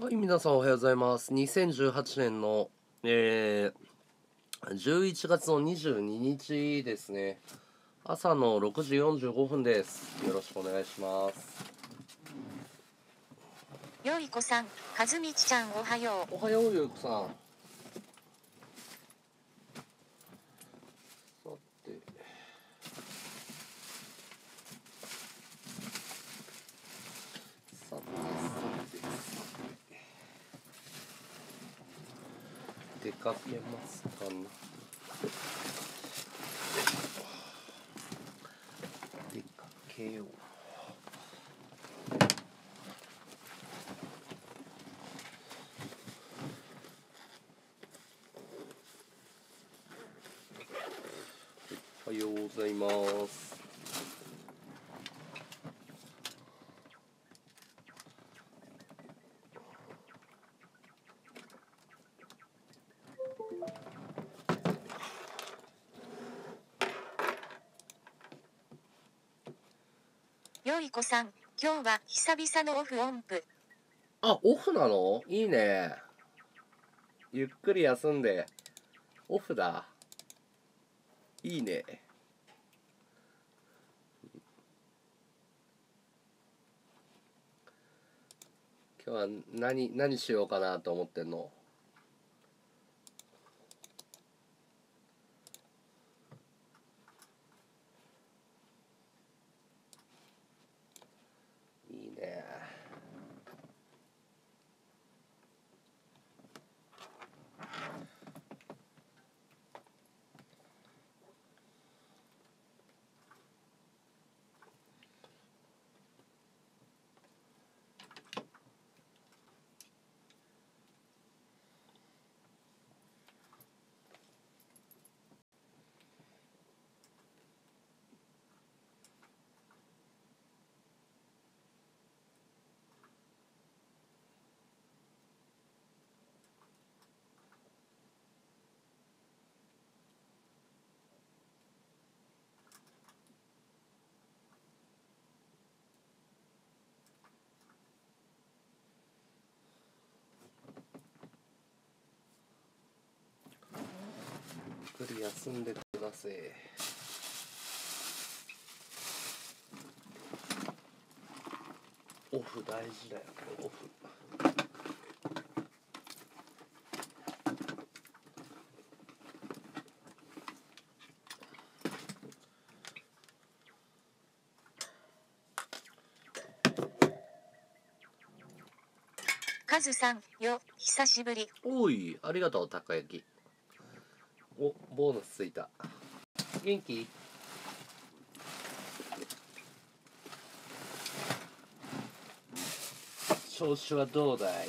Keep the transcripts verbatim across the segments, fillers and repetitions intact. はい、皆さんおはようございます。にせんじゅうはちねんの、えー、じゅういちがつのにじゅうににちですね。朝のろくじよんじゅうごふんです。よろしくお願いします。よいこさん、かずみちちゃんおはよう。おはようよいこさん。さて。さて。出かけますかね。出かけよう。おはようございます。よいこさん、今日は久々のオフオンプ。あ、オフなの？いいね。ゆっくり休んで。オフだ。いいね。今日は何何しようかなと思ってんの？ゆっくり休んでください。オフ大事だよ、オフ。カズさんよ、久しぶり。おい、ありがとう、たこ焼き。お、ボーナスついた。元気？調子はどうだい？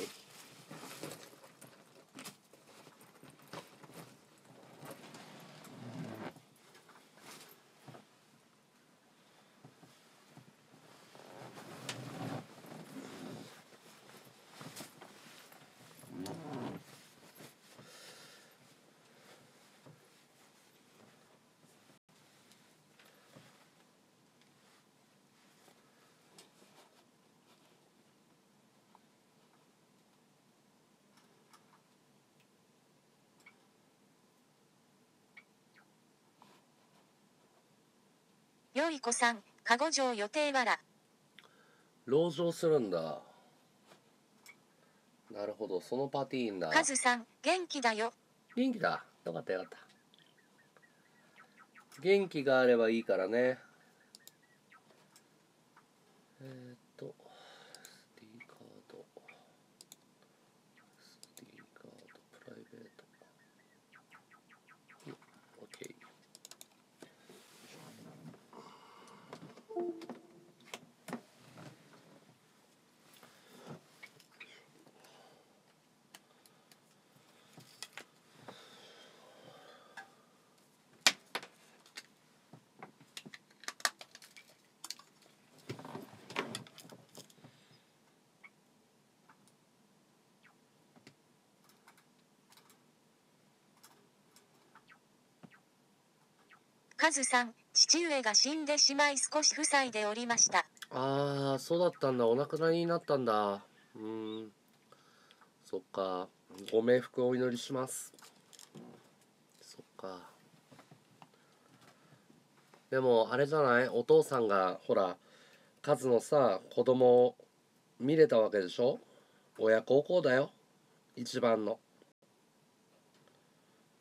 よいこさん、かご城予定はら。籠城するんだ。なるほど、そのパティーンだ。カズさん、元気だよ。元気だ。よかったよかった。元気があればいいからね。えー、っと、エスディーカード、エスディーカード、プライベート。カズさん、父上が死んでしまい少し塞いでおりました。ああ、そうだったんだ。お亡くなりになったんだ。うん。そっか、ご冥福をお祈りします。そっか。でもあれじゃない、お父さんがほらカズのさ子供を見れたわけでしょ。親孝行だよ、一番の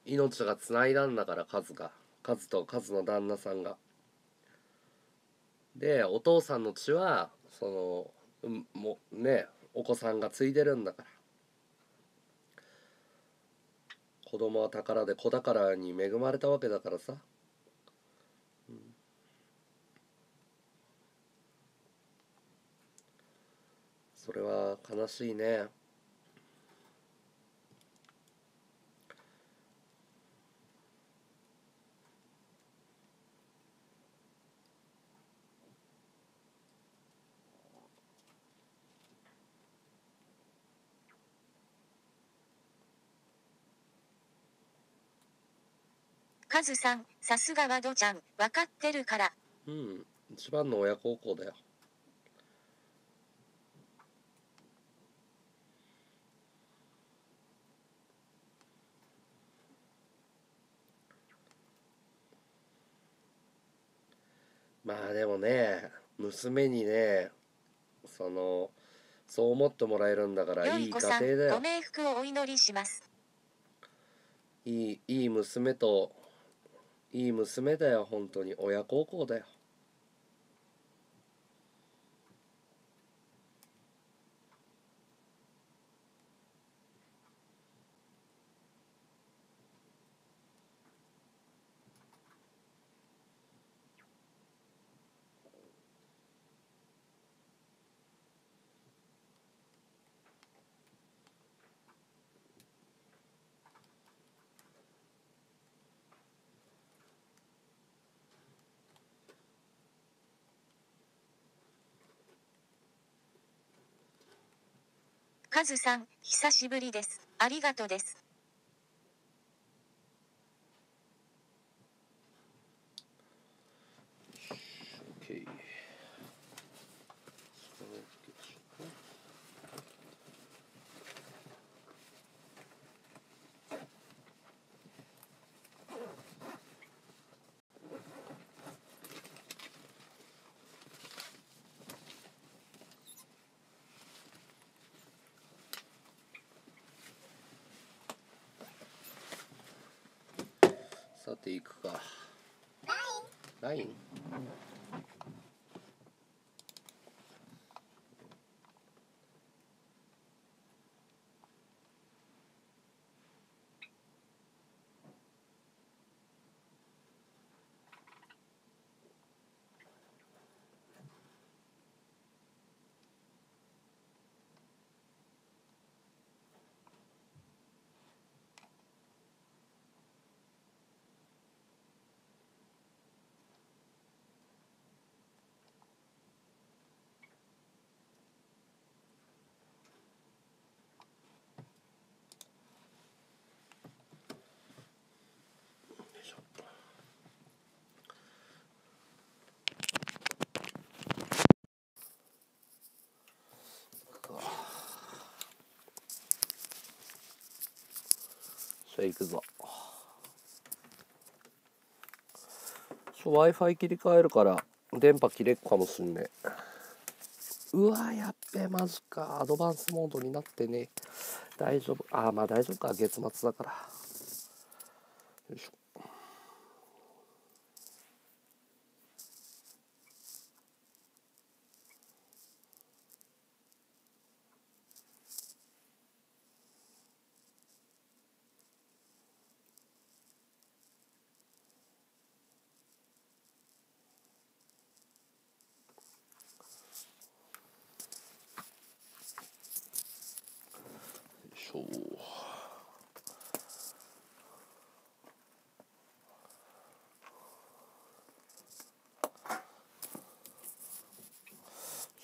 命がつないだんだから、カズが、カズとカズの旦那さんが。でお父さんの血はそのもうねお子さんが継いでるんだから、子供は宝で子宝に恵まれたわけだからさ、うん、それは悲しいね。カズさん、さすがはドちゃん、分かってるから。うん、一番の親孝行だよ。まあでもね、娘にね、その、そう思ってもらえるんだから、いい家庭だよ。良い子さん、ご冥福をお祈りします。いい、いい娘と、いい娘だよ、本当に親孝行だよ。カズさん、久しぶりです。ありがとうです。Okay. さていくか。ライン。ライン。じゃあ行くぞ。Wi-Fi 切り替えるから電波切れっかもしんね。うわやっべ、マジか。アドバンスモードになってね。大丈夫。あー、まあ大丈夫か、月末だから。よいしょ。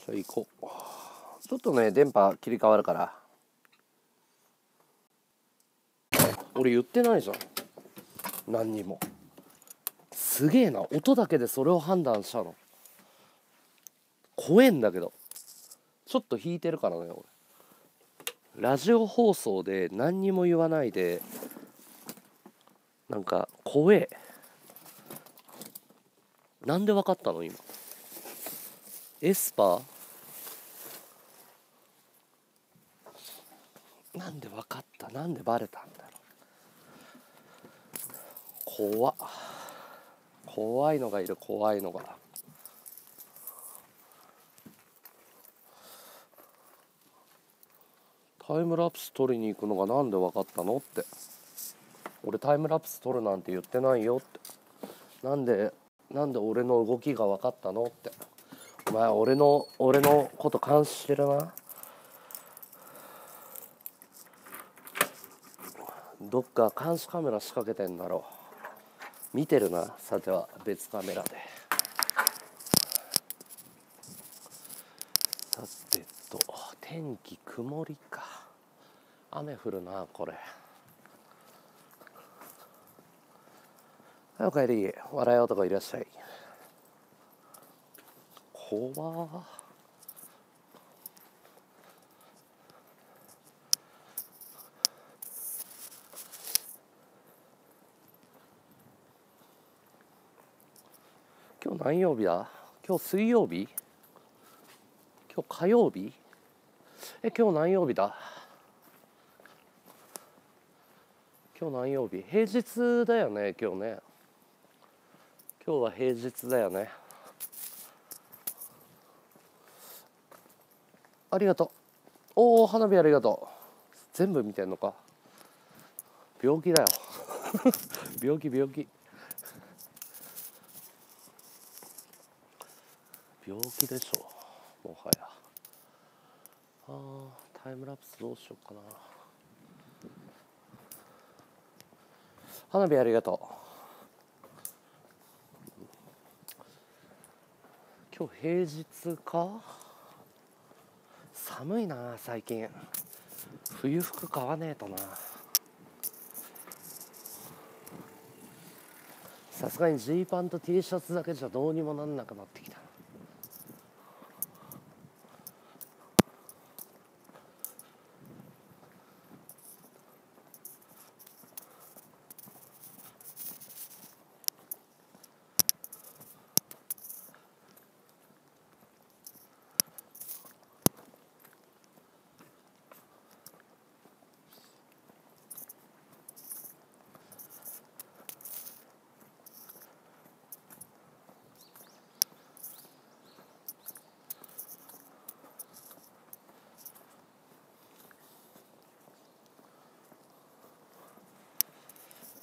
行こう。ちょっとね電波切り替わるから。俺言ってないじゃん、何にも。すげえな、音だけでそれを判断したの。怖えんだけど、ちょっと引いてるからね俺。ラジオ放送で何にも言わないで、なんか怖え。なんで分かったの今。エスパーなんで分かった、なんでバレたんだろう。怖っ、怖いのがいる、怖いのが。タイムラプス撮りに行くのがなんで分かったのって、俺タイムラプス撮るなんて言ってないよって、なんでなんで俺の動きが分かったのって、お前俺の俺のこと監視してるな。どっか監視カメラ仕掛けてんだろう。見てるな、さては別カメラで。さてと天気曇りか、雨降るなこれ。はい、おかえり、笑い男いらっしゃい。怖ー。今日何曜日だ、今日水曜日、今日火曜日、え、今日何曜日だ、今日何曜日、平日だよね今日ね、今日は平日だよね。ありがとう。おお、花火ありがとう。全部見てんのか。病気だよ病気病気病気でしょもはや。あー、タイムラプスどうしようかな。花火ありがとう。今日平日か。寒いな最近。冬服買わねえとな。さすがにジーパンと T シャツだけじゃどうにもなんなくなってきた。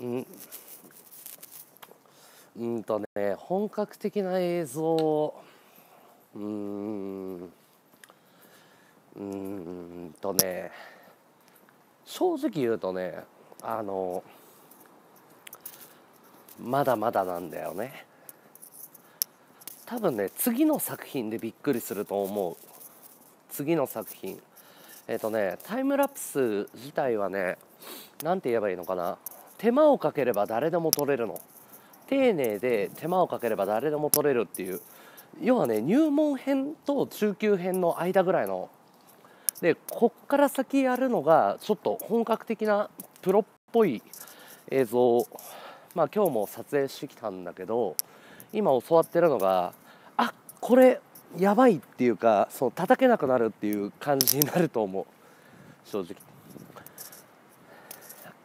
うん、うんとね、本格的な映像、うーんうーんとね、正直言うとね、あのまだまだなんだよね。多分ね、次の作品でびっくりすると思う。次の作品、えっとね、タイムラプス自体はね、なんて言えばいいのかな、手間をかければ誰でも撮れるの。丁寧で手間をかければ誰でも撮れるっていう、要はね、入門編と中級編の間ぐらいので、こっから先やるのがちょっと本格的なプロっぽい映像、まあ今日も撮影してきたんだけど、今教わってるのが、あ、これやばいっていうか、そう叩けなくなるっていう感じになると思う正直。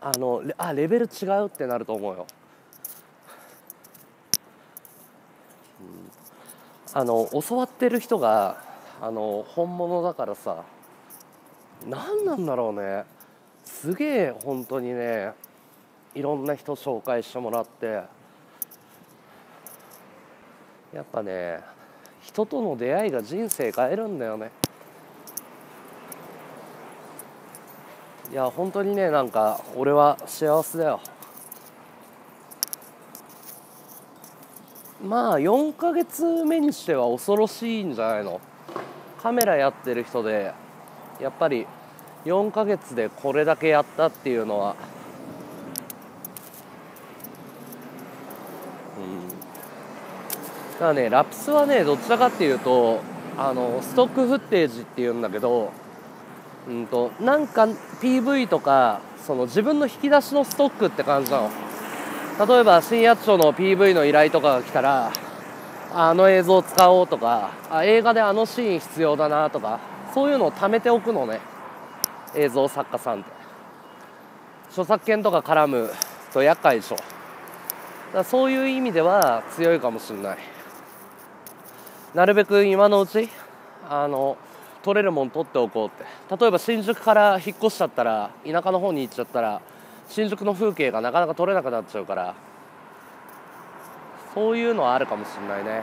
あの、あ、レベル違うってなると思うよ。あの教わってる人があの本物だからさ、何なんだろうね、すげえ本当にね、いろんな人紹介してもらって、やっぱね、人との出会いが人生変えるんだよね。いや本当にね、なんか俺は幸せだよ。まあよんかげつめにしては恐ろしいんじゃないの。カメラやってる人でやっぱりよんかげつでこれだけやったっていうのは、うん、だからね、ラプスはね、どちらかっていうとあのストックフッテージっていうんだけど、うんとなんか ピーブイ とかその自分の引き出しのストックって感じなの。例えば新八丁の ピーブイ の依頼とかが来たら、あの映像使おうとか、あ映画であのシーン必要だなとか、そういうのを貯めておくのね、映像作家さんって。著作権とか絡むと厄介でしょ。だからそういう意味では強いかもしれない。なるべく今のうちあの取れるもん取っておこうって。例えば新宿から引っ越しちゃったら、田舎の方に行っちゃったら新宿の風景がなかなか取れなくなっちゃうから、そういうのはあるかもしれないね。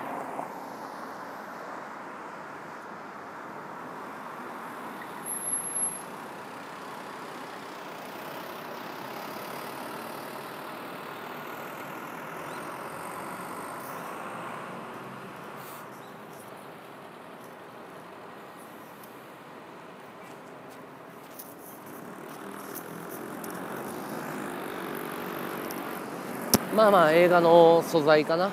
まあまあ映画の素材かな、うん、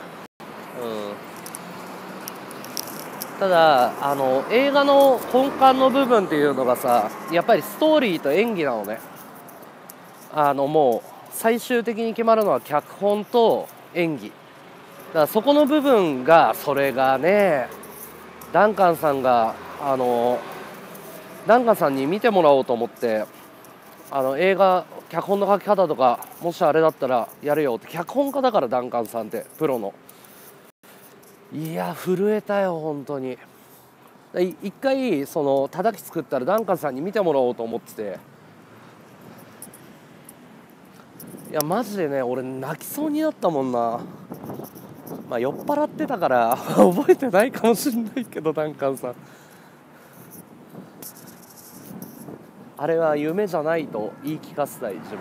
ただあの映画の根幹の部分っていうのがさ、やっぱりストーリーと演技なのね。あのもう最終的に決まるのは脚本と演技だから、そこの部分が、それがねダンカンさんがあのダンカンさんに見てもらおうと思って、あの映画脚本の書き方とか、もしあれだったらやるよって。脚本家だから、ダンカンさんってプロの。いや震えたよ本当に。一回その叩き作ったらダンカンさんに見てもらおうと思ってて、いやマジでね俺泣きそうになったもんな。まあ酔っ払ってたから覚えてないかもしれないけど、ダンカンさんあれは夢じゃないと言い聞かせたい自分。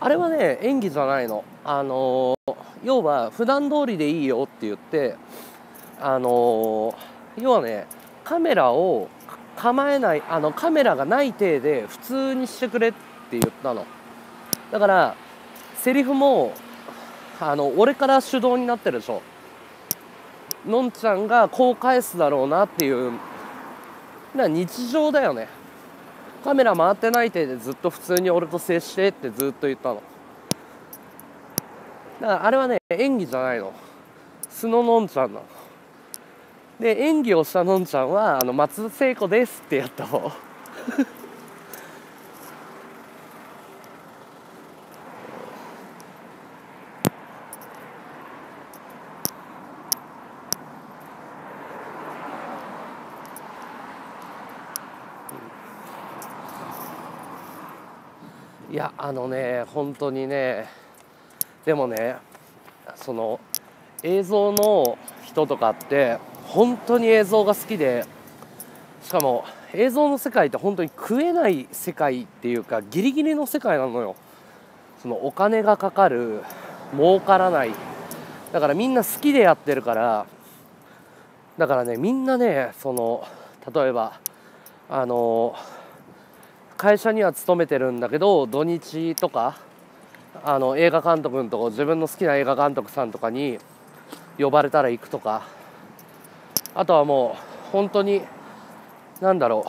あれはね演技じゃないの。あのー、要は普段通りでいいよって言って、あのー、要はねカメラを構えない、あのカメラがない体で普通にしてくれって言ったの。だからセリフもあの俺から主導になってるでしょ。のんちゃんがこう返すだろうなっていう。だから日常だよね。カメラ回ってない手でずっと普通に俺と接してってずっと言ったの。だからあれはね演技じゃないの、素ののんちゃんなので。演技をしたのんちゃんはあの松田聖子ですってやった方いやあのね本当にね。でもねその映像の人とかって本当に映像が好きで、しかも映像の世界って本当に食えない世界っていうか、ギリギリの世界なのよ。そのお金がかかる、儲からない、だからみんな好きでやってるから。だからねみんなねその例えばあの会社には勤めてるんだけど、土日とかあの映画監督のとこ、自分の好きな映画監督さんとかに呼ばれたら行くとか、あとはもう本当に何だろ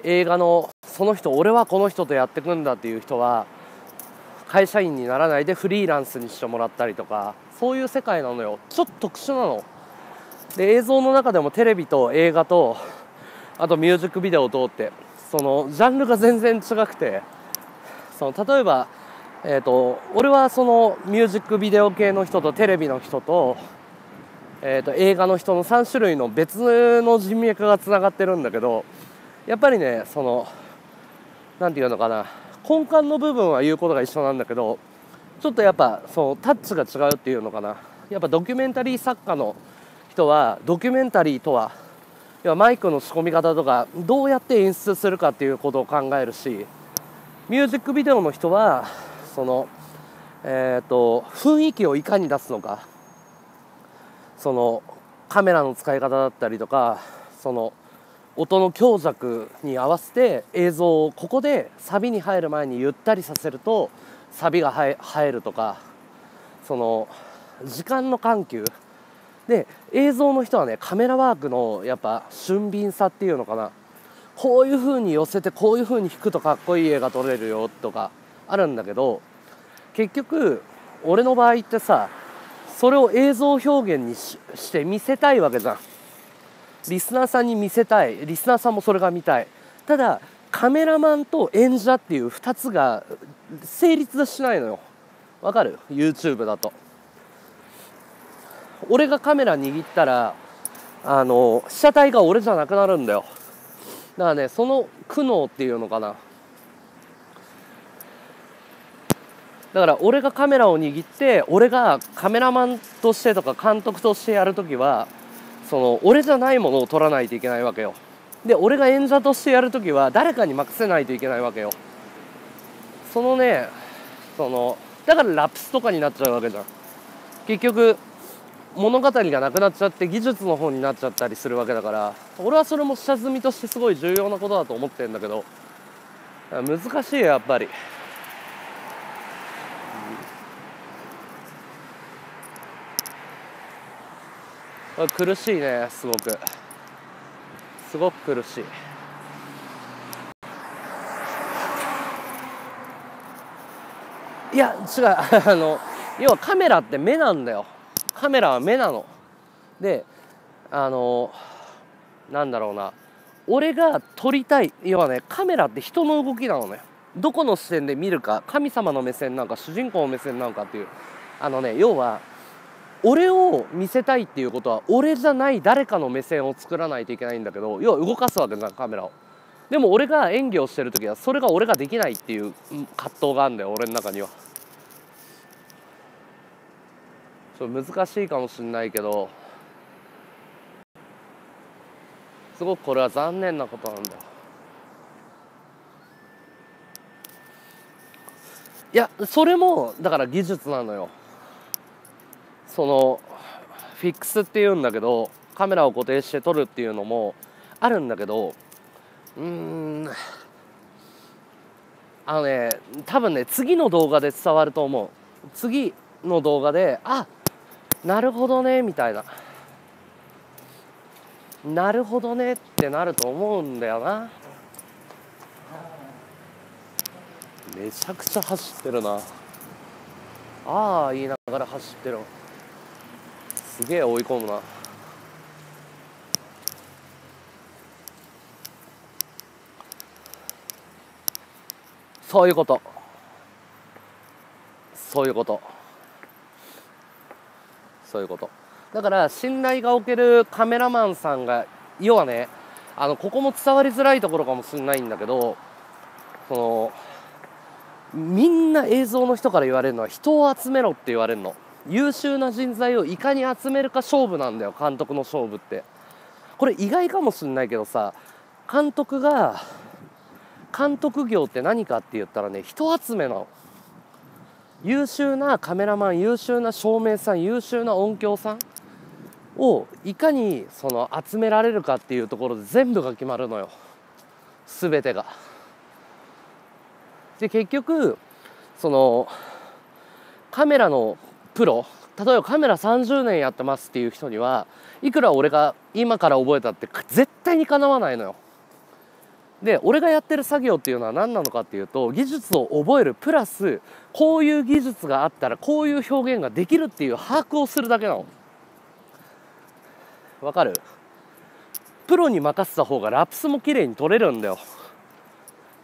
う、映画のその人、俺はこの人とやってくんだっていう人は会社員にならないでフリーランスにしてもらったりとか、そういう世界なのよ。ちょっと特殊なので、映像の中でもテレビと映画とあとミュージックビデオを通ってそのジャンルが全然違くて、その例えば、えー、と俺はそのミュージックビデオ系の人とテレビの人 と,、えー、と映画の人のさん種類の別の人脈がつながってるんだけど、やっぱりねそのなんていうのかな、根幹の部分は言うことが一緒なんだけど、ちょっとやっぱそのタッチが違うっていうのかな。やっぱドキュメンタリー作家の人はドキュメンタリーとは、要はマイクの仕込み方とかどうやって演出するかっていうことを考えるし、ミュージックビデオの人はその、えー、と雰囲気をいかに出すのか、そのカメラの使い方だったりとか、その音の強弱に合わせて映像をここでサビに入る前にゆったりさせるとサビが入るとか、その時間の緩急で映像の人はね、カメラワークのやっぱ俊敏さっていうのかな、こういう風に寄せてこういう風に引くとかっこいい絵が撮れるよとかあるんだけど、結局俺の場合ってさ、それを映像表現に し, して見せたいわけじゃん。リスナーさんに見せたい、リスナーさんもそれが見たい。ただカメラマンと演者っていうふたつが成立しないのよ。わかる？ YouTube だと俺がカメラ握ったらあの被写体が俺じゃなくなるんだよ。だからね、その苦悩っていうのかな。だから俺がカメラを握って俺がカメラマンとしてとか監督としてやるときはその俺じゃないものを撮らないといけないわけよ。で俺が演者としてやるときは誰かに任せないといけないわけよ。そのね、そのだからラプスとかになっちゃうわけじゃん。結局物語がなくなっちゃって技術の方になっちゃったりするわけだから、俺はそれも下積みとしてすごい重要なことだと思ってるんだけど、難しいよやっぱり。苦しいね、すごくすごく苦しい。いや違うあの要はカメラって目なんだよ。カメラは目なので、あのなんだろうな、俺が撮りたい、要はねカメラって人の動きなのね。どこの視点で見るか、神様の目線なんか主人公の目線なんかっていう、あのね要は俺を見せたいっていうことは俺じゃない誰かの目線を作らないといけないんだけど、要は動かすわけじゃんカメラを。でも俺が演技をしてる時はそれが俺ができないっていう葛藤があるんだよ俺の中には。ちょっと難しいかもしれないけど、すごくこれは残念なことなんだよ。いやそれもだから技術なのよ。そのフィックスっていうんだけど、カメラを固定して撮るっていうのもあるんだけど、うーんあのね多分ね次の動画で伝わると思う。次の動画であなるほどねみたいな、なるほどねってなると思うんだよな。めちゃくちゃ走ってるなああ言いながら走ってる。すげえ追い込むな。そういうこと、そういうことそういうことだから、信頼がおけるカメラマンさんが、要はねあのここも伝わりづらいところかもしれないんだけど、そのみんな映像の人から言われるのは人を集めろって言われるの。優秀な人材をいかに集めるか勝負なんだよ監督の勝負って。これ意外かもしれないけどさ、監督が監督業って何かって言ったらね、人集めなの。優秀なカメラマン、優秀な照明さん、優秀な音響さんをいかにその集められるかっていうところで全部が決まるのよ、全てが。で結局そのカメラのプロ、例えばカメラさんじゅうねんやってますっていう人には、いくら俺が今から覚えたって絶対にかなわないのよ。で俺がやってる作業っていうのは何なのかっていうと、技術を覚えるプラスこういう技術があったらこういう表現ができるっていう把握をするだけなの。わかる？プロに任せた方がラプスも綺麗に撮れるんだよ。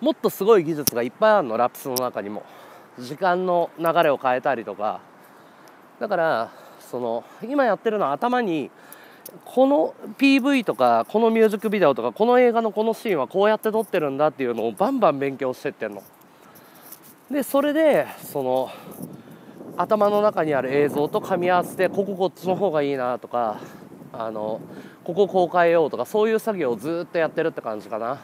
もっとすごい技術がいっぱいあるのラプスの中にも、時間の流れを変えたりとか。だからその今やってるのは頭にこの ピーブイ とかこのミュージックビデオとかこの映画のこのシーンはこうやって撮ってるんだっていうのをバンバン勉強してってんの。でそれでその頭の中にある映像と噛み合わせて、こここっちの方がいいなとか、あのこここう変えようとか、そういう作業をずっとやってるって感じかな。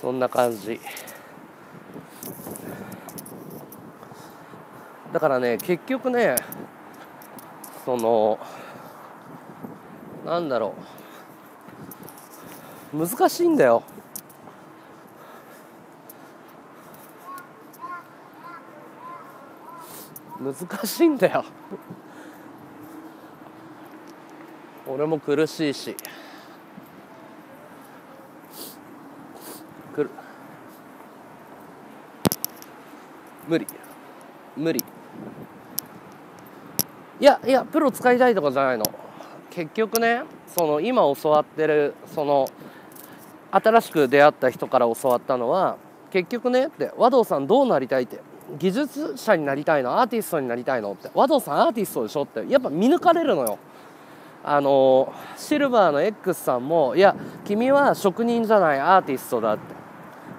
そんな感じだからね、結局ねそのなんだろう、難しいんだよ。難しいんだよ俺も苦しいしくる無理無理いやいやプロ使いたいとかじゃないの。結局ねその今教わってるその新しく出会った人から教わったのは結局ねって和道さんどうなりたいって技術者になりたいのアーティストになりたいのって和道さんアーティストでしょってやっぱ見抜かれるのよ。あのシルバーの X さんもいや君は職人じゃないアーティストだって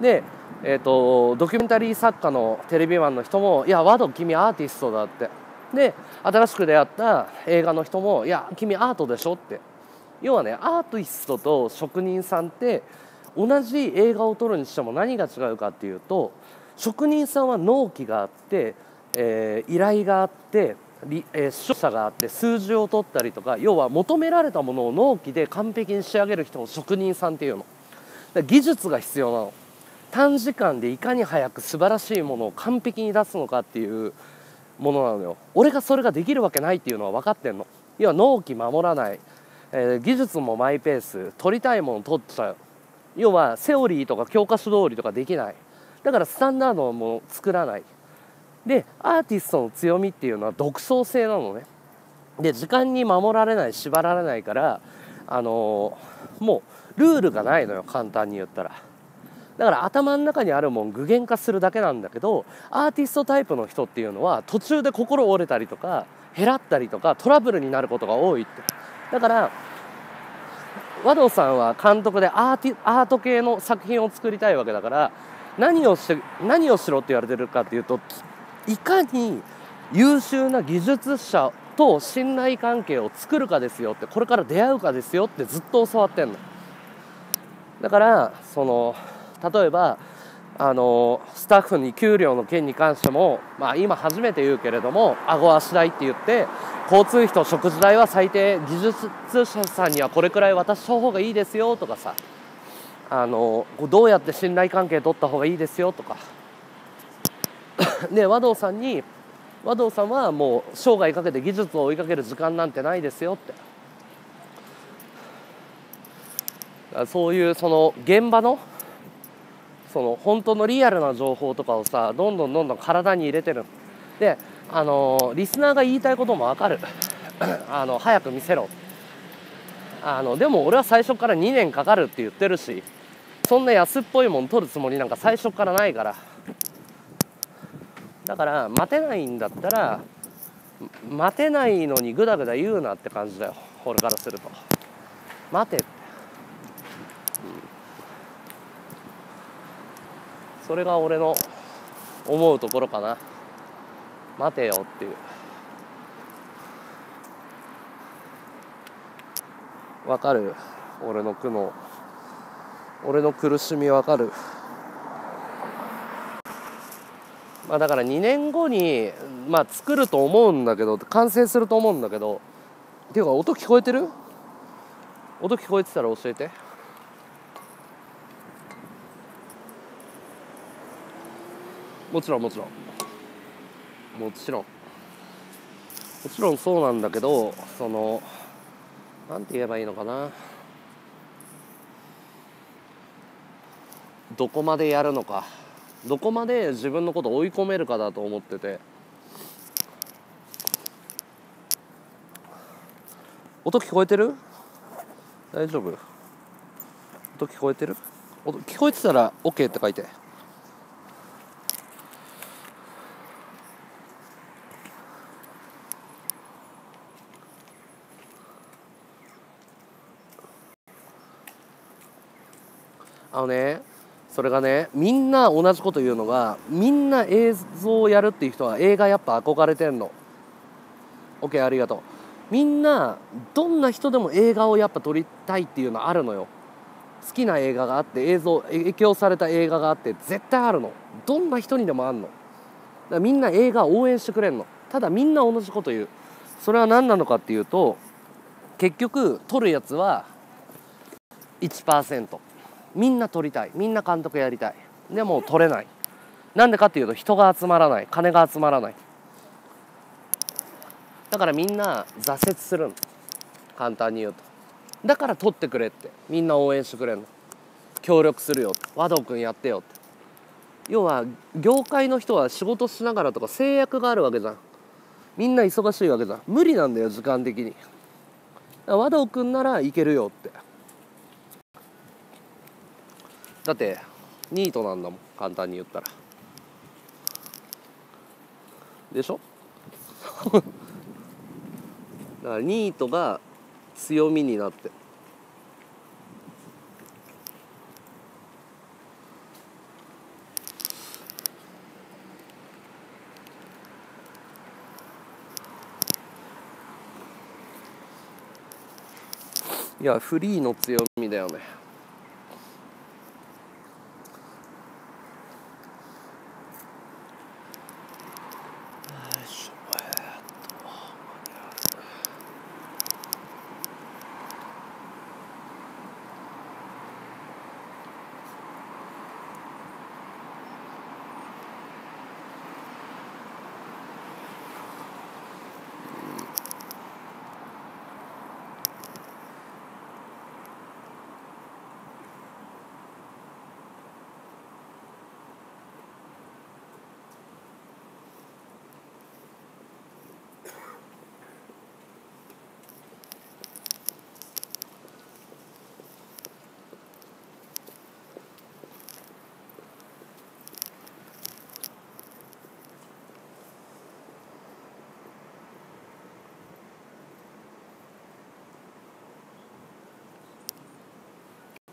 で、えー、とドキュメンタリー作家のテレビマンの人もいや和道君アーティストだってで新しく出会った映画の人もいや君アートでしょって要はねアーティストと職人さんって同じ映画を撮るにしても何が違うかっていうと職人さんは納期があって、えー、依頼があって視聴者があって数字を取ったりとか要は求められたものを納期で完璧に仕上げる人を職人さんっていうのだ技術が必要なの。短時間でいかに早く素晴らしいものを完璧に出すのかっていうものなのよ。俺がそれができるわけないっていうのは分かってんの。要は納期守らない、えー、技術もマイペース取りたいもの取っちゃう要はセオリーとか教科書通りとかできないだからスタンダードも作らないでアーティストの強みっていうのは独創性なのね。で時間に守られない縛られないからあのー、もうルールがないのよ簡単に言ったら。だから頭の中にあるもん具現化するだけなんだけどアーティストタイプの人っていうのは途中で心折れたりとかへらったりとかトラブルになることが多いって。だから和道さんは監督でアーティ、アート系の作品を作りたいわけだから何をして何をしろって言われてるかっていうといかに優秀な技術者と信頼関係を作るかですよってこれから出会うかですよってずっと教わってんの。だからその例えばあのスタッフに給料の件に関しても、まあ、今初めて言うけれども顎足代って言って交通費と食事代は最低技術者さんにはこれくらい渡した方がいいですよとかさあのどうやって信頼関係取った方がいいですよとかで和道さんに和道さんはもう生涯かけて技術を追いかける時間なんてないですよって。そういうその現場のその本当のリアルな情報とかをさどんどんどんどん体に入れてるであのリスナーが言いたいことも分かるあの早く見せろあのでも俺は最初からにねんかかるって言ってるしそんな安っぽいもん取るつもりなんか最初からないからだから待てないんだったら待てないのにグダグダ言うなって感じだよ俺からすると待てって。それが俺の思うところかな。待てよっていうわかる俺の苦悩俺の苦しみわかる、まあ、だからにねんごに、まあ、作ると思うんだけど完成すると思うんだけどっていうか音聞こえてる？音聞こえてたら教えて。もちろんもちろんもちろんもちろんそうなんだけどそのなんて言えばいいのかなどこまでやるのかどこまで自分のことを追い込めるかだと思ってて。音聞こえてる？大丈夫？音聞こえてる？音聞こえてたら OK って書いて。あのね、それがねみんな同じこと言うのがみんな映像をやるっていう人は映画やっぱ憧れてんの。 OK ありがとう。みんなどんな人でも映画をやっぱ撮りたいっていうのあるのよ。好きな映画があって映像影響された映画があって絶対あるの。どんな人にでもあるの。だからみんな映画を応援してくれんの。ただみんな同じこと言う。それは何なのかっていうと結局撮るやつは いちパーセントみんな撮りたいみんな監督やりたいでも撮れない。なんでかっていうと人が集まらない金が集まらないだからみんな挫折するの、簡単に言うと。だから取ってくれって、みんな応援してくれるの。協力するよ、和道くんやってよって。要は業界の人は仕事しながらとか制約があるわけじゃん。みんな忙しいわけじゃん。無理なんだよ、時間的に。和道くんならいけるよって。だってニートなんだもん、簡単に言ったら。でしょだからニートが強みになって、いやフリーの強みだよね。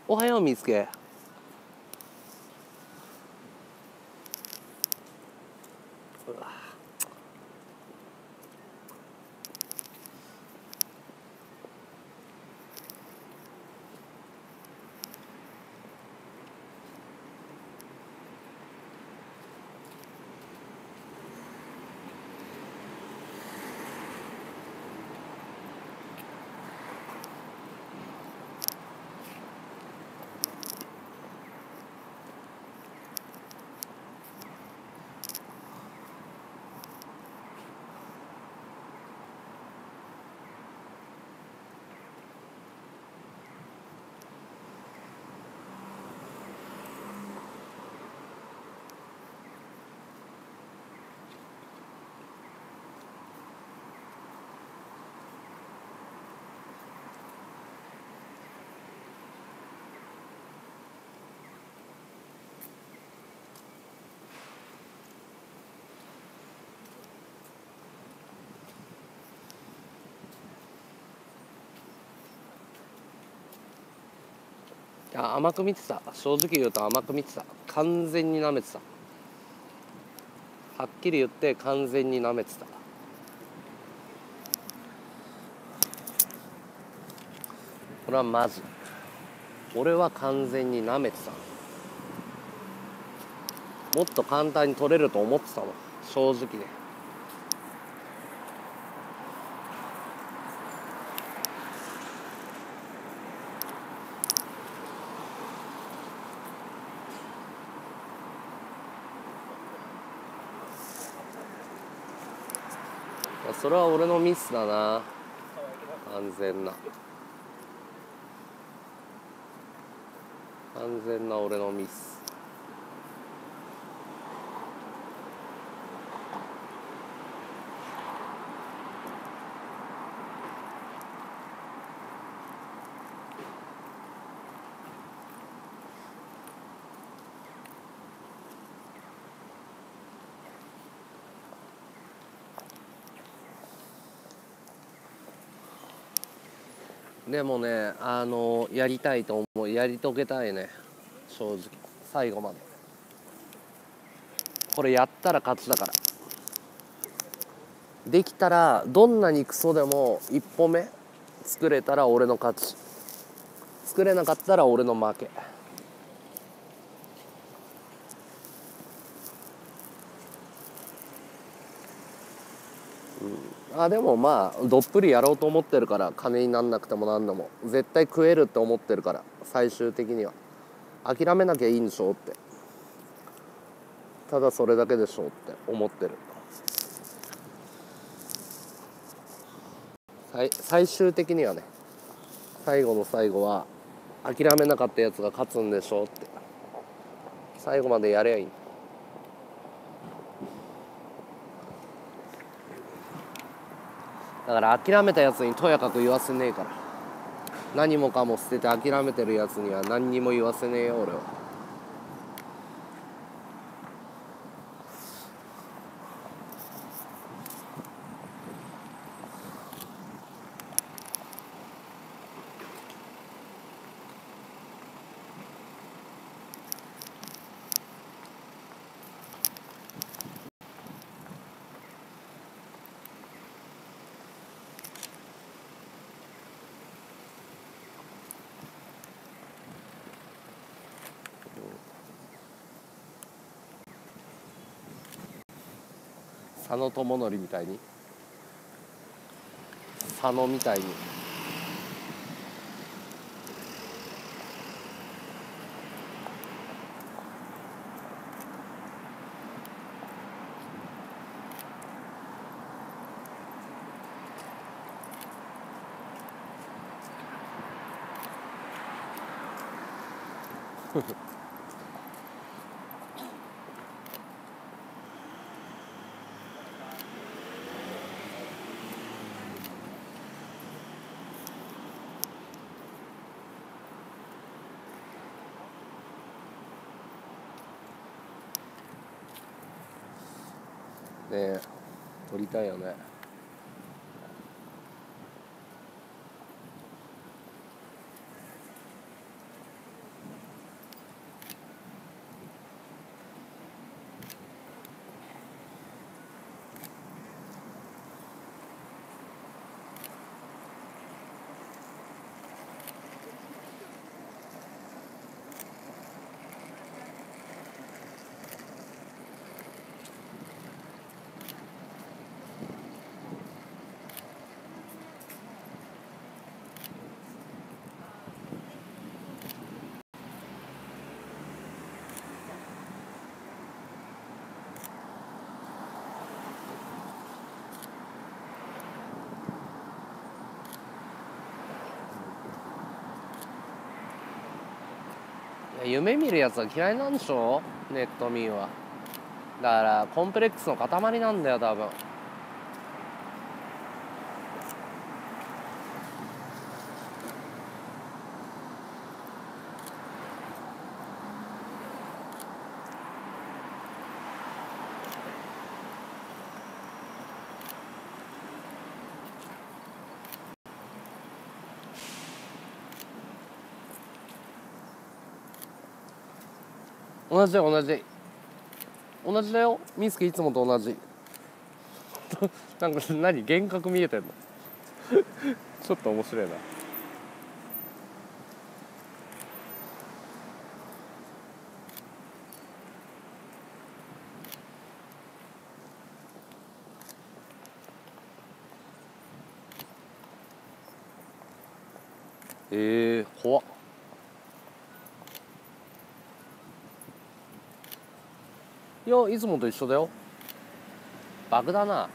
おはようみつけ。いや甘く見てた、正直言うと甘く見てた。完全に舐めてた。はっきり言って完全に舐めてた。これはマジ。俺は完全に舐めてた。もっと簡単に取れると思ってたの、正直ね。それは俺のミスだな、完全な完全な俺のミス。でもね、あのやりたいと思う、やり遂げたいね、正直最後まで。これやったら勝ちだから。できたらどんなにクソでも一歩目作れたら俺の勝ち、作れなかったら俺の負け。あでもまあどっぷりやろうと思ってるから、金になんなくてもなんでも絶対食えるって思ってるから、最終的には諦めなきゃいいんでしょうって、ただそれだけでしょうって思ってる。最終的にはね、最後の最後は諦めなかったやつが勝つんでしょって、最後までやればいい。だから諦めたやつにとやかく言わせねえから、何もかも捨てて諦めてるやつには何にも言わせねえよ俺は。佐野智則みたいに、佐野みたいにフフ。ね、撮りたいよね。夢見るやつは嫌いなんでしょ、ネット民は。だからコンプレックスの塊なんだよ多分。同じだよ、同じ同じだよ、みーすけいつもと同じなんか何幻覚見えてんのちょっと面白いな。えー、怖っ。いや、いつもと一緒だよ。バグだな。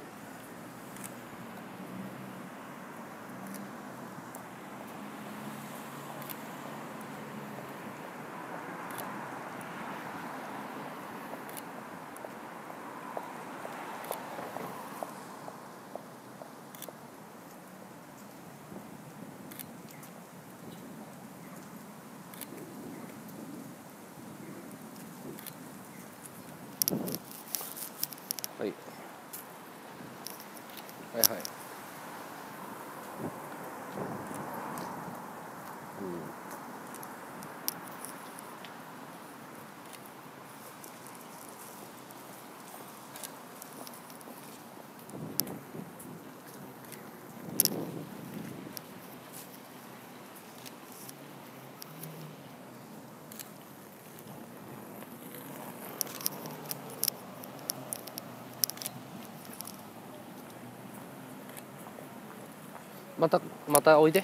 はい、はいはい、またまたおいで。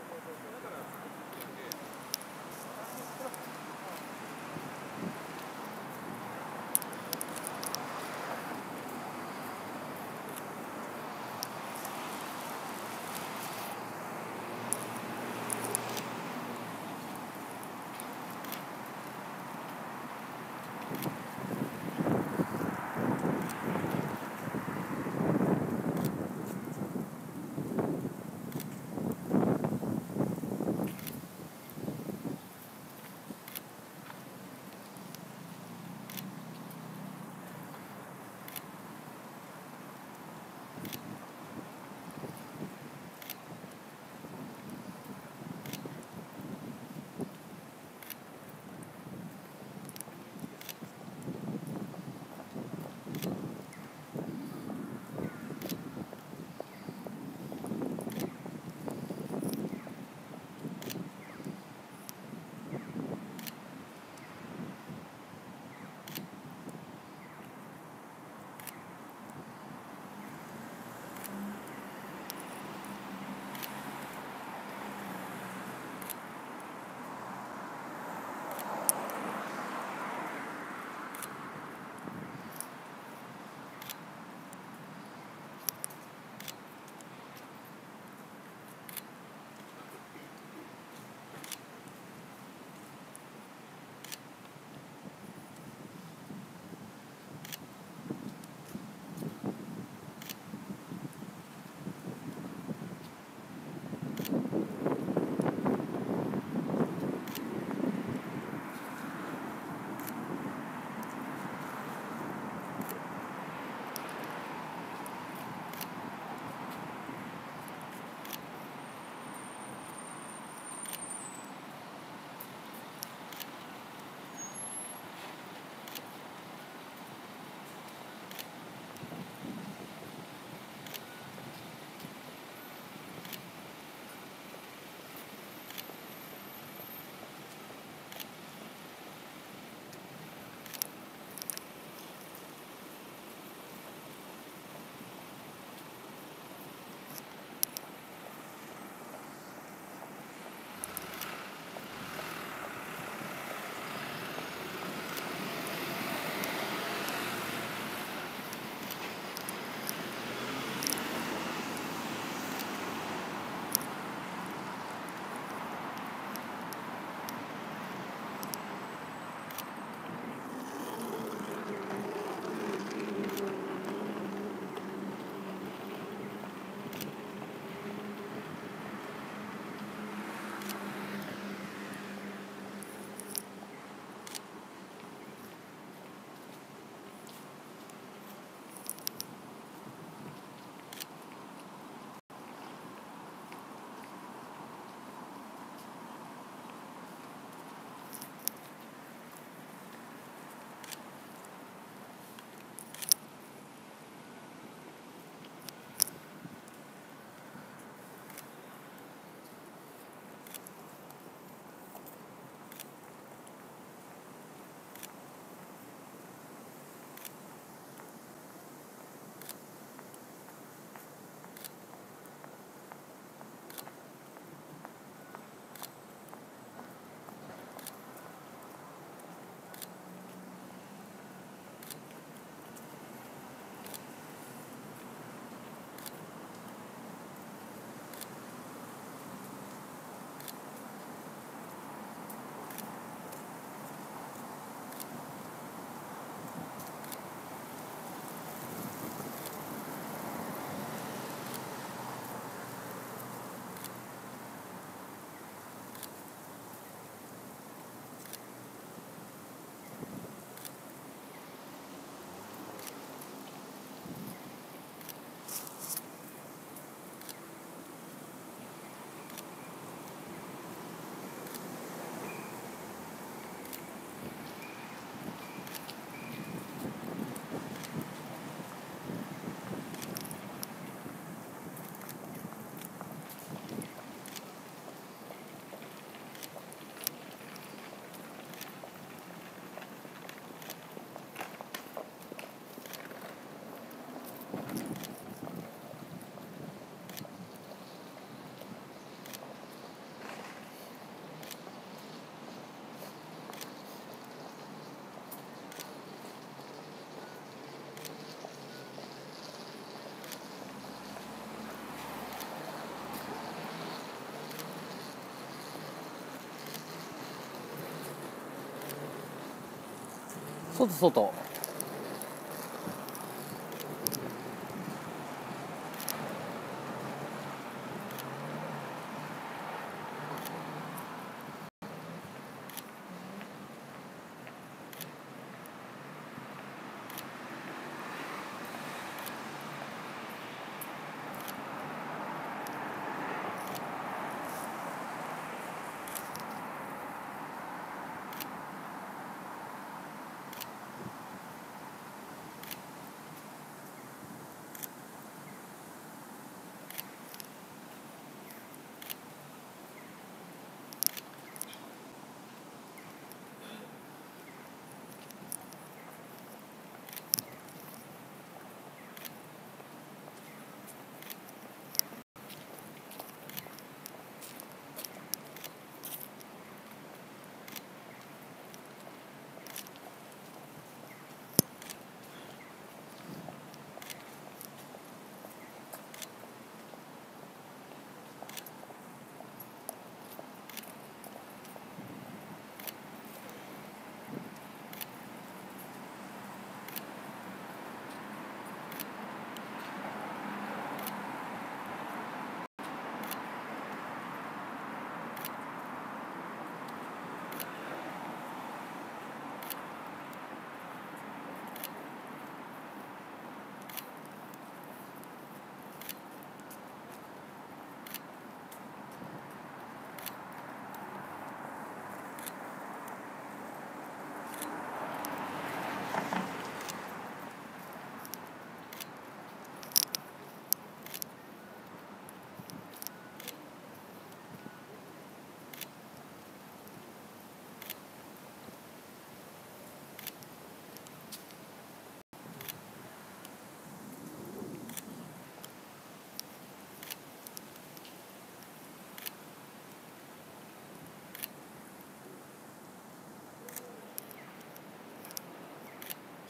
外外。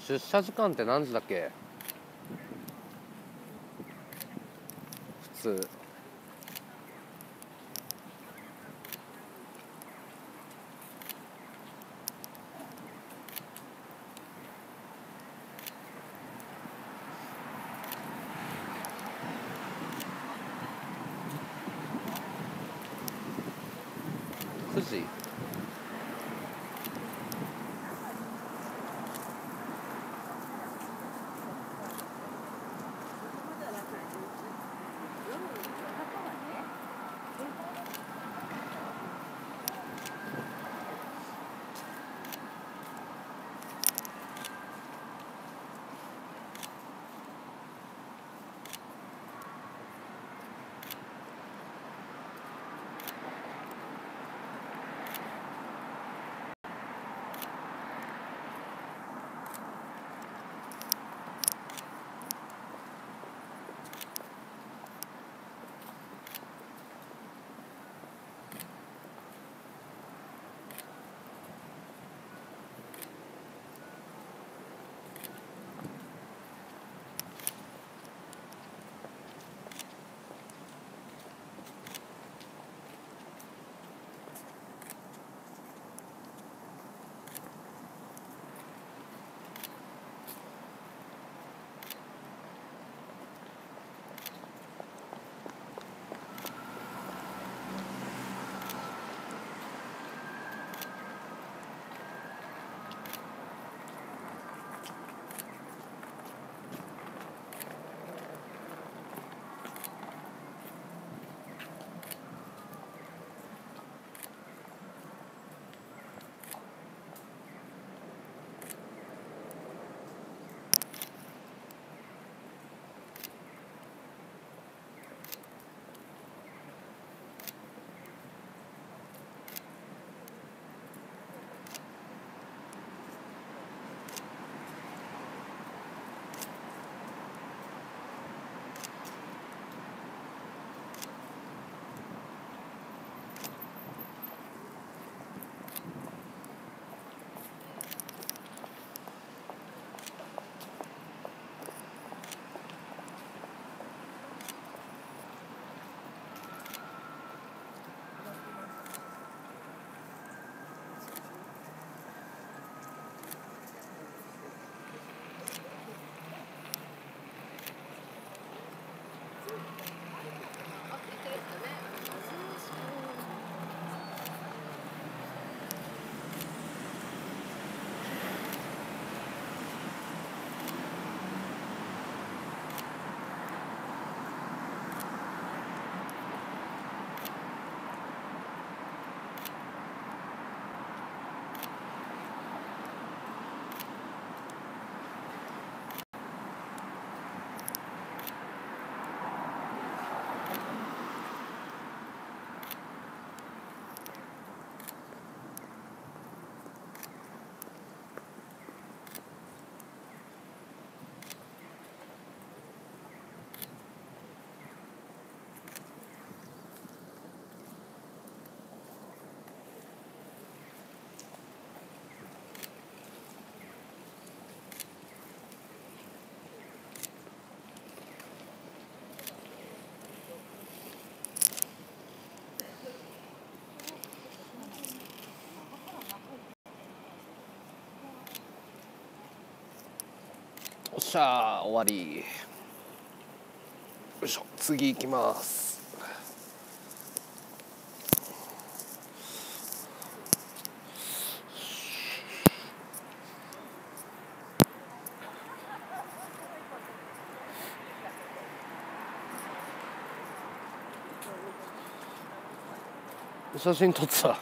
出社時間って何時だっけ？普通くじ？しゃあ終わり。よいしょ、次行きます。写真撮ってた。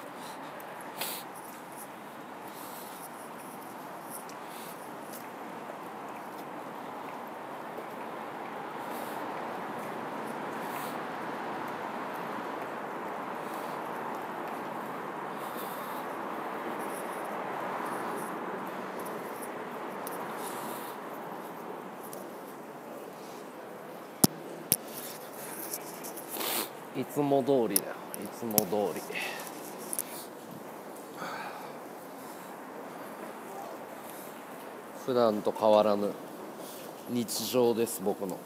いつも通りだよ、いつも通り。普段と変わらぬ日常です、僕の。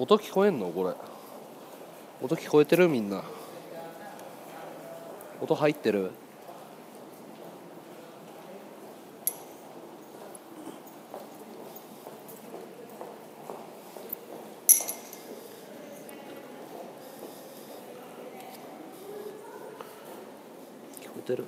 音聞こえんのこれ。音聞こえてるみんな。音入ってる。聞こえてる。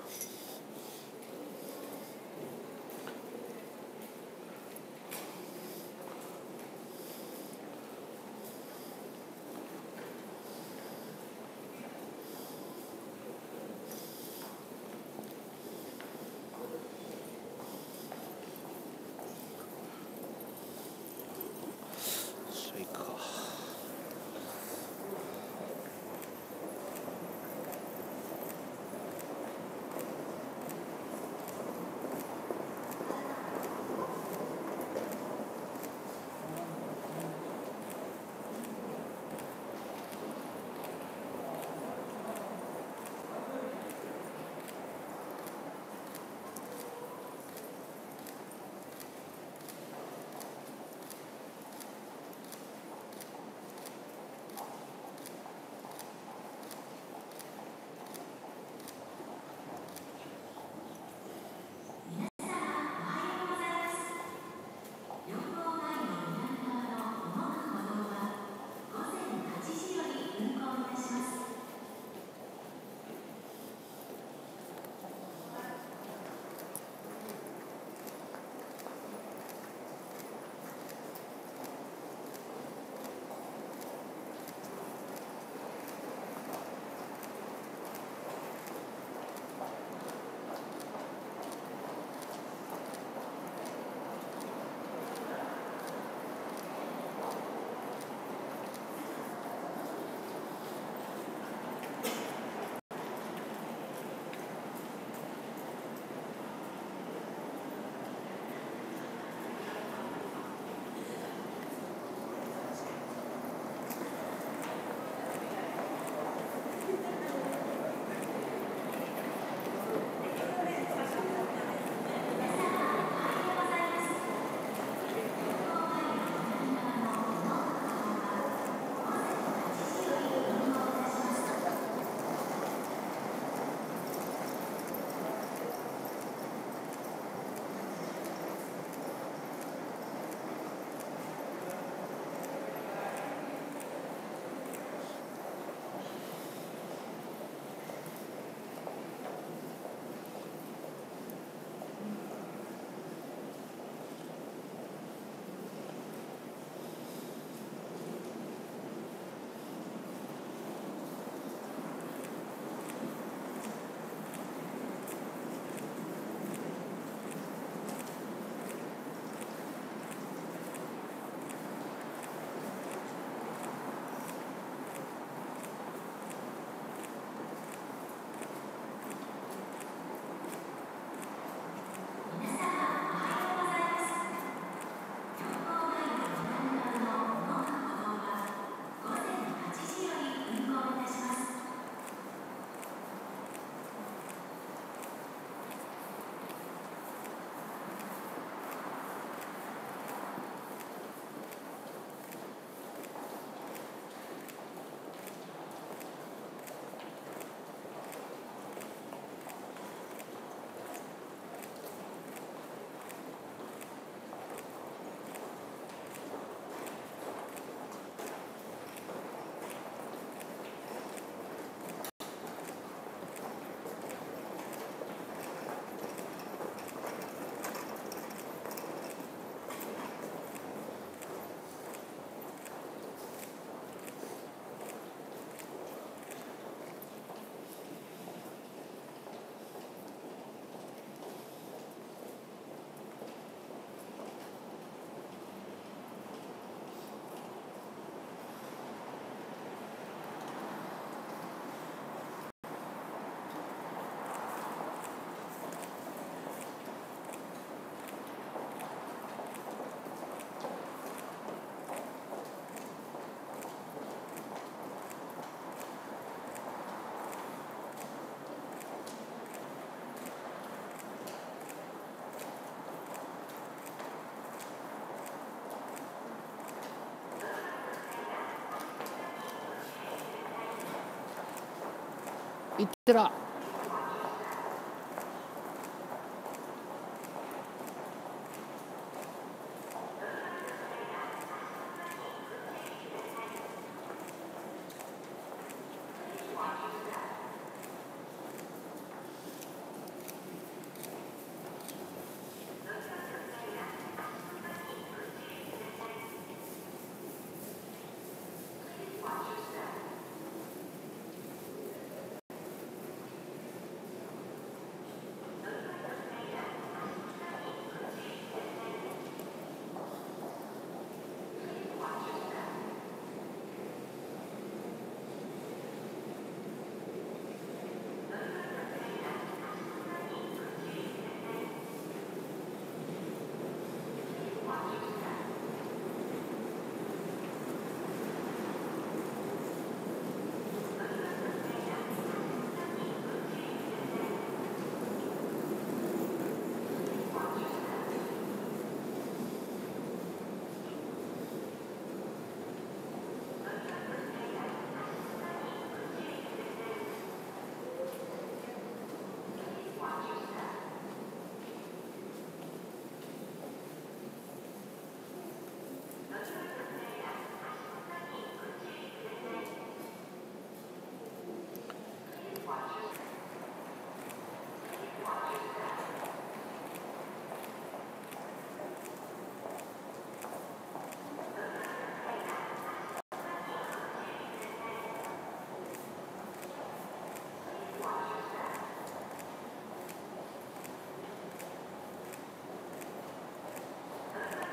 いってら。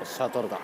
シャトルだ。